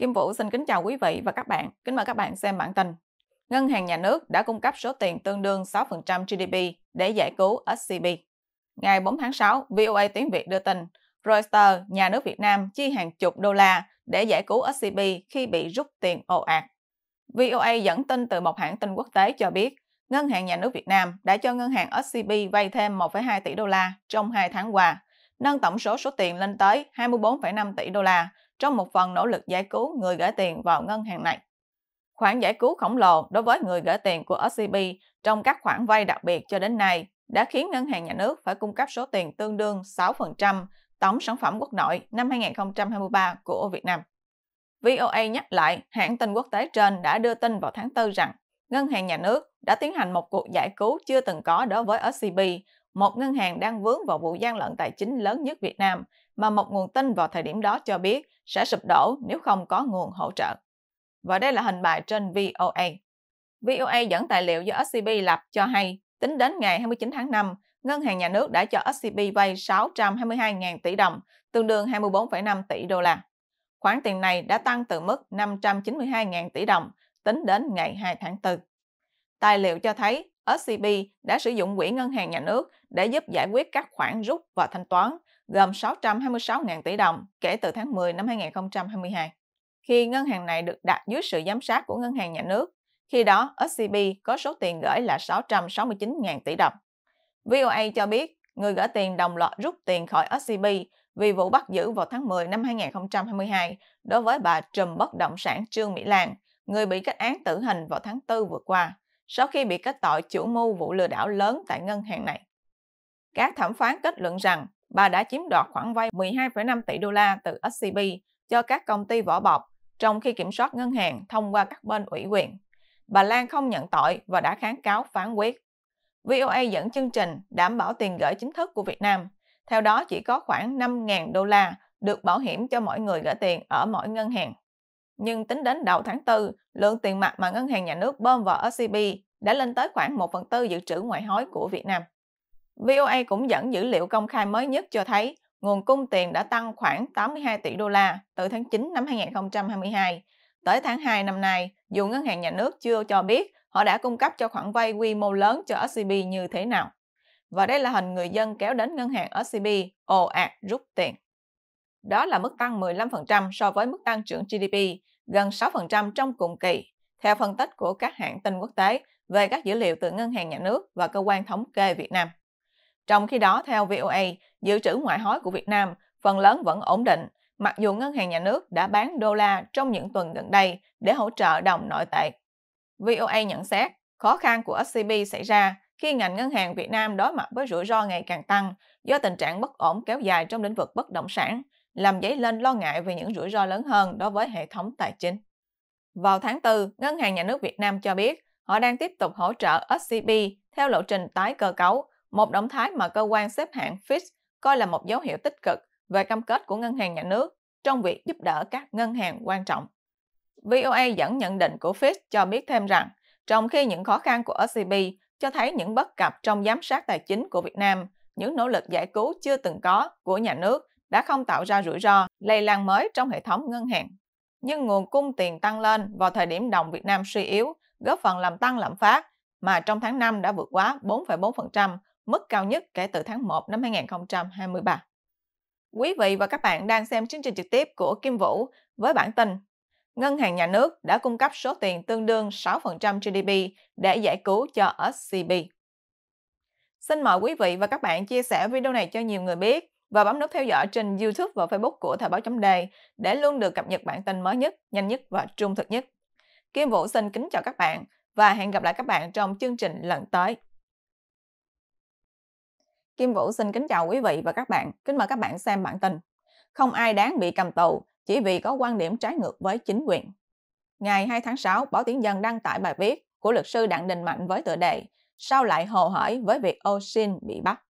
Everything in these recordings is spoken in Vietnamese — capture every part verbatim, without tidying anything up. Kim Vũ xin kính chào quý vị và các bạn. Kính mời các bạn xem bản tin. Ngân hàng Nhà nước đã cung cấp số tiền tương đương sáu phần trăm giê đê pê để giải cứu ét xê bê. Ngày bốn tháng sáu, vê o a Tiếng Việt đưa tin, Reuters, Nhà nước Việt Nam chi hàng chục đô la để giải cứu ét xê bê khi bị rút tiền ồ ạt. vê o a dẫn tin từ một hãng tin quốc tế cho biết, Ngân hàng Nhà nước Việt Nam đã cho ngân hàng ét xê bê vay thêm một phẩy hai tỷ đô la trong hai tháng qua, nâng tổng số số tiền lên tới hai mươi bốn phẩy năm tỷ đô la trong một phần nỗ lực giải cứu người gửi tiền vào ngân hàng này. Khoản giải cứu khổng lồ đối với người gửi tiền của ét xê bê trong các khoản vay đặc biệt cho đến nay đã khiến Ngân hàng Nhà nước phải cung cấp số tiền tương đương sáu phần trăm tổng sản phẩm quốc nội năm hai nghìn không trăm hai mươi ba của Việt Nam. vê o a nhắc lại, hãng tin quốc tế trên đã đưa tin vào tháng tư rằng Ngân hàng Nhà nước đã tiến hành một cuộc giải cứu chưa từng có đối với ét xê bê, một ngân hàng đang vướng vào vụ gian lận tài chính lớn nhất Việt Nam mà một nguồn tin vào thời điểm đó cho biết sẽ sụp đổ nếu không có nguồn hỗ trợ. Và đây là hình bài trên vê o a. vê o a dẫn tài liệu do ét xê bê lập cho hay, tính đến ngày hai mươi chín tháng năm, Ngân hàng Nhà nước đã cho ét xê bê vay sáu trăm hai mươi hai nghìn tỷ đồng, tương đương hai mươi bốn phẩy năm tỷ đô la. Khoản tiền này đã tăng từ mức năm trăm chín mươi hai nghìn tỷ đồng tính đến ngày hai tháng tư. Tài liệu cho thấy ét xê bê đã sử dụng quỹ Ngân hàng Nhà nước để giúp giải quyết các khoản rút và thanh toán gồm sáu trăm hai mươi sáu nghìn tỷ đồng kể từ tháng mười năm hai nghìn không trăm hai mươi hai. Khi ngân hàng này được đặt dưới sự giám sát của Ngân hàng Nhà nước, khi đó ét xê bê có số tiền gửi là sáu trăm sáu mươi chín nghìn tỷ đồng. vê o a cho biết người gửi tiền đồng loạt rút tiền khỏi ét xê bê vì vụ bắt giữ vào tháng mười năm hai nghìn không trăm hai mươi hai đối với bà trùm bất động sản Trương Mỹ Lan, người bị kết án tử hình vào tháng tư vừa qua, sau khi bị kết tội chủ mưu vụ lừa đảo lớn tại ngân hàng này. Các thẩm phán kết luận rằng bà đã chiếm đoạt khoản vay mười hai phẩy năm tỷ đô la từ ét xê bê cho các công ty vỏ bọc, trong khi kiểm soát ngân hàng thông qua các bên ủy quyền. Bà Lan không nhận tội và đã kháng cáo phán quyết. vê o a dẫn chương trình đảm bảo tiền gửi chính thức của Việt Nam. Theo đó, chỉ có khoảng năm nghìn đô la được bảo hiểm cho mỗi người gửi tiền ở mỗi ngân hàng. Nhưng tính đến đầu tháng tư, lượng tiền mặt mà Ngân hàng Nhà nước bơm vào ét xê bê đã lên tới khoảng một phần tư dự trữ ngoại hối của Việt Nam. vê o a cũng dẫn dữ liệu công khai mới nhất cho thấy nguồn cung tiền đã tăng khoảng tám mươi hai tỷ đô la từ tháng chín năm hai nghìn không trăm hai mươi hai. Tới tháng hai năm nay, dù Ngân hàng Nhà nước chưa cho biết họ đã cung cấp cho khoản vay quy mô lớn cho ét xê bê như thế nào. Và đây là hình người dân kéo đến ngân hàng ét xê bê ồ ạt rút tiền. Đó là mức tăng mười lăm phần trăm so với mức tăng trưởng giê đê pê, gần sáu phần trăm trong cùng kỳ, theo phân tích của các hãng tin quốc tế về các dữ liệu từ Ngân hàng Nhà nước và Cơ quan Thống kê Việt Nam. Trong khi đó, theo vê o a, dự trữ ngoại hối của Việt Nam phần lớn vẫn ổn định, mặc dù Ngân hàng Nhà nước đã bán đô la trong những tuần gần đây để hỗ trợ đồng nội tệ. vê o a nhận xét, khó khăn của ét xê bê xảy ra khi ngành ngân hàng Việt Nam đối mặt với rủi ro ngày càng tăng do tình trạng bất ổn kéo dài trong lĩnh vực bất động sản, làm dấy lên lo ngại về những rủi ro lớn hơn đối với hệ thống tài chính. Vào tháng tư, Ngân hàng Nhà nước Việt Nam cho biết họ đang tiếp tục hỗ trợ ét xê bê theo lộ trình tái cơ cấu, một động thái mà cơ quan xếp hạng Fitch coi là một dấu hiệu tích cực về cam kết của Ngân hàng Nhà nước trong việc giúp đỡ các ngân hàng quan trọng. vê o a dẫn nhận định của Fitch cho biết thêm rằng, trong khi những khó khăn của ét xê bê cho thấy những bất cập trong giám sát tài chính của Việt Nam, những nỗ lực giải cứu chưa từng có của nhà nước đã không tạo ra rủi ro lây lan mới trong hệ thống ngân hàng. Nhưng nguồn cung tiền tăng lên vào thời điểm đồng Việt Nam suy yếu, góp phần làm tăng lạm phát, mà trong tháng năm đã vượt quá bốn phẩy bốn phần trăm, mức cao nhất kể từ tháng một năm hai nghìn không trăm hai mươi ba. Quý vị và các bạn đang xem chương trình trực tiếp của Kim Vũ với bản tin Ngân hàng Nhà nước đã cung cấp số tiền tương đương sáu phần trăm giê đê pê để giải cứu cho ét xê bê. Xin mời quý vị và các bạn chia sẻ video này cho nhiều người biết và bấm nút theo dõi trên YouTube và Facebook của Thời báo chấm de để luôn được cập nhật bản tin mới nhất, nhanh nhất và trung thực nhất. Kim Vũ xin kính chào các bạn và hẹn gặp lại các bạn trong chương trình lần tới. Kim Vũ xin kính chào quý vị và các bạn, kính mời các bạn xem bản tin. Không ai đáng bị cầm tù chỉ vì có quan điểm trái ngược với chính quyền. Ngày hai tháng sáu, Báo Tiếng Dân đăng tải bài viết của luật sư Đặng Đình Mạnh với tựa đề "Sao lại hồ hởi với việc Osin bị bắt?"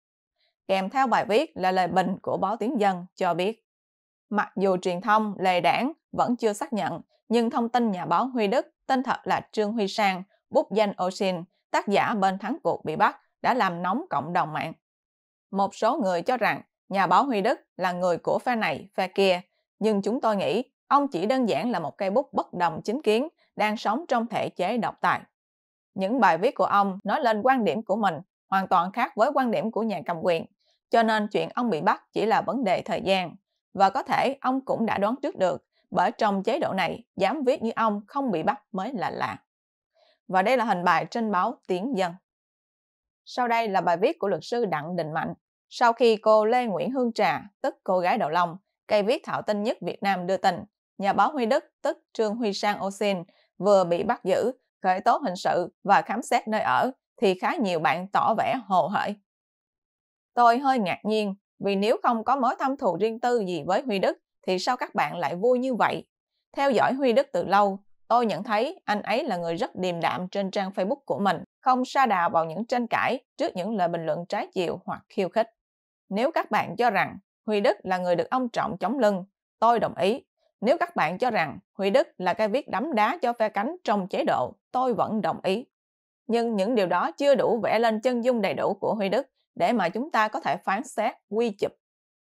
Kèm theo bài viết là lời bình của Báo Tiếng Dân cho biết mặc dù truyền thông lề đảng vẫn chưa xác nhận, nhưng thông tin nhà báo Huy Đức, tên thật là Trương Huy Sang, bút danh Osin, tác giả bên thắng cuộc bị bắt đã làm nóng cộng đồng mạng. Một số người cho rằng nhà báo Huy Đức là người của phe này, phe kia, nhưng chúng tôi nghĩ Ông chỉ đơn giản là một cây bút bất đồng chính kiến đang sống trong thể chế độc tài. Những bài viết của ông nói lên quan điểm của mình hoàn toàn khác với quan điểm của nhà cầm quyền, cho nên chuyện ông bị bắt chỉ là vấn đề thời gian. Và có thể ông cũng đã đoán trước được, bởi trong chế độ này, dám viết như ông không bị bắt mới là lạ. Và đây là hình bài trên báo Tiếng Dân. Sau đây là bài viết của luật sư Đặng Đình Mạnh, sau khi cô Lê Nguyễn Hương Trà, tức cô gái đầu lòng, cây viết thạo tin nhất Việt Nam đưa tin, nhà báo Huy Đức, tức Trương Huy Sang Osin, vừa bị bắt giữ, khởi tố hình sự và khám xét nơi ở, thì khá nhiều bạn tỏ vẻ hồ hởi. Tôi hơi ngạc nhiên, vì nếu không có mối thâm thù riêng tư gì với Huy Đức, thì sao các bạn lại vui như vậy? Theo dõi Huy Đức từ lâu, tôi nhận thấy anh ấy là người rất điềm đạm trên trang Facebook của mình, không sa đà vào những tranh cãi trước những lời bình luận trái chiều hoặc khiêu khích. Nếu các bạn cho rằng Huy Đức là người được ông Trọng chống lưng, tôi đồng ý. Nếu các bạn cho rằng Huy Đức là cái viết đấm đá cho phe cánh trong chế độ, tôi vẫn đồng ý. Nhưng những điều đó chưa đủ vẽ lên chân dung đầy đủ của Huy Đức để mà chúng ta có thể phán xét, quy chụp.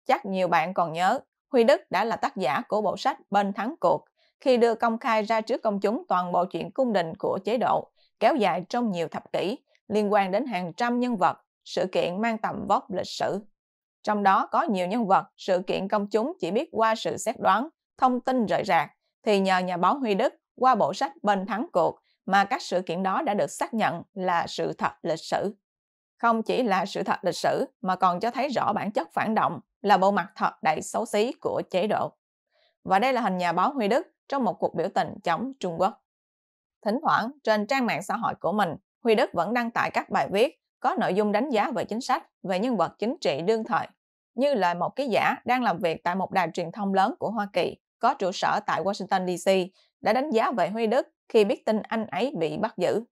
Chắc nhiều bạn còn nhớ, Huy Đức đã là tác giả của bộ sách Bên Thắng Cuộc, khi đưa công khai ra trước công chúng toàn bộ chuyện cung đình của chế độ, kéo dài trong nhiều thập kỷ, liên quan đến hàng trăm nhân vật, sự kiện mang tầm vóc lịch sử. Trong đó có nhiều nhân vật, sự kiện công chúng chỉ biết qua sự xét đoán, thông tin rời rạc, thì nhờ nhà báo Huy Đức qua bộ sách Bên Thắng Cuộc mà các sự kiện đó đã được xác nhận là sự thật lịch sử. Không chỉ là sự thật lịch sử mà còn cho thấy rõ bản chất phản động là bộ mặt thật đầy xấu xí của chế độ. Và đây là hình nhà báo Huy Đức trong một cuộc biểu tình chống Trung Quốc. Thỉnh thoảng, trên trang mạng xã hội của mình, Huy Đức vẫn đăng tải các bài viết có nội dung đánh giá về chính sách, về nhân vật chính trị đương thời, như lời một ký giả đang làm việc tại một đài truyền thông lớn của Hoa Kỳ có trụ sở tại Washington D C đã đánh giá về Huy Đức khi biết tin anh ấy bị bắt giữ.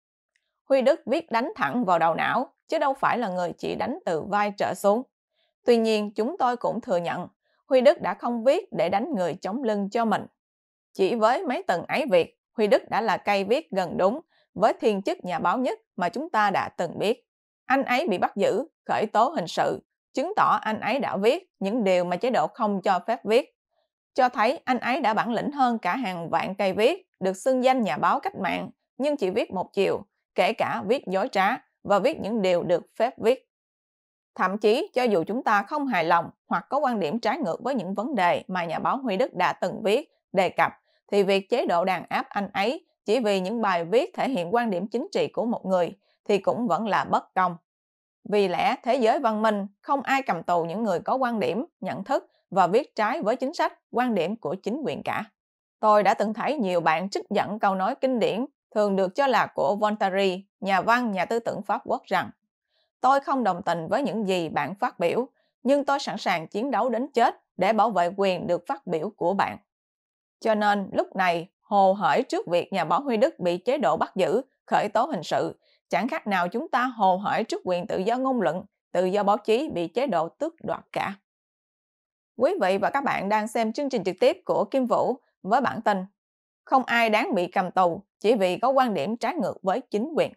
Huy Đức viết đánh thẳng vào đầu não, chứ đâu phải là người chỉ đánh từ vai trở xuống. Tuy nhiên, chúng tôi cũng thừa nhận, Huy Đức đã không viết để đánh người chống lưng cho mình. Chỉ với mấy tầng ấy việc, Huy Đức đã là cây viết gần đúng với thiên chức nhà báo nhất mà chúng ta đã từng biết. Anh ấy bị bắt giữ, khởi tố hình sự, chứng tỏ anh ấy đã viết những điều mà chế độ không cho phép viết. Cho thấy anh ấy đã bản lĩnh hơn cả hàng vạn cây viết, được xưng danh nhà báo cách mạng, nhưng chỉ viết một chiều, kể cả viết dối trá và viết những điều được phép viết. Thậm chí, cho dù chúng ta không hài lòng hoặc có quan điểm trái ngược với những vấn đề mà nhà báo Huy Đức đã từng viết, đề cập, thì việc chế độ đàn áp anh ấy chỉ vì những bài viết thể hiện quan điểm chính trị của một người thì cũng vẫn là bất công. Vì lẽ thế giới văn minh không ai cầm tù những người có quan điểm, nhận thức và viết trái với chính sách, quan điểm của chính quyền cả. Tôi đã từng thấy nhiều bạn trích dẫn câu nói kinh điển thường được cho là của Voltaire, nhà văn, nhà tư tưởng Pháp Quốc rằng: tôi không đồng tình với những gì bạn phát biểu, nhưng tôi sẵn sàng chiến đấu đến chết để bảo vệ quyền được phát biểu của bạn. Cho nên lúc này, hồ hởi trước việc nhà báo Huy Đức bị chế độ bắt giữ, khởi tố hình sự, chẳng khác nào chúng ta hồ hởi trước quyền tự do ngôn luận, tự do báo chí bị chế độ tước đoạt cả. Quý vị và các bạn đang xem chương trình trực tiếp của Kim Vũ với bản tin Không ai đáng bị cầm tù chỉ vì có quan điểm trái ngược với chính quyền.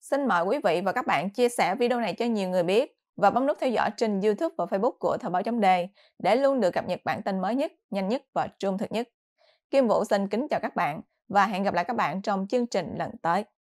Xin mời quý vị và các bạn chia sẻ video này cho nhiều người biết và bấm nút theo dõi trên YouTube và Facebook của thoibao chấm de để luôn được cập nhật bản tin mới nhất, nhanh nhất và trung thực nhất. Kim Vũ xin kính chào các bạn và hẹn gặp lại các bạn trong chương trình lần tới.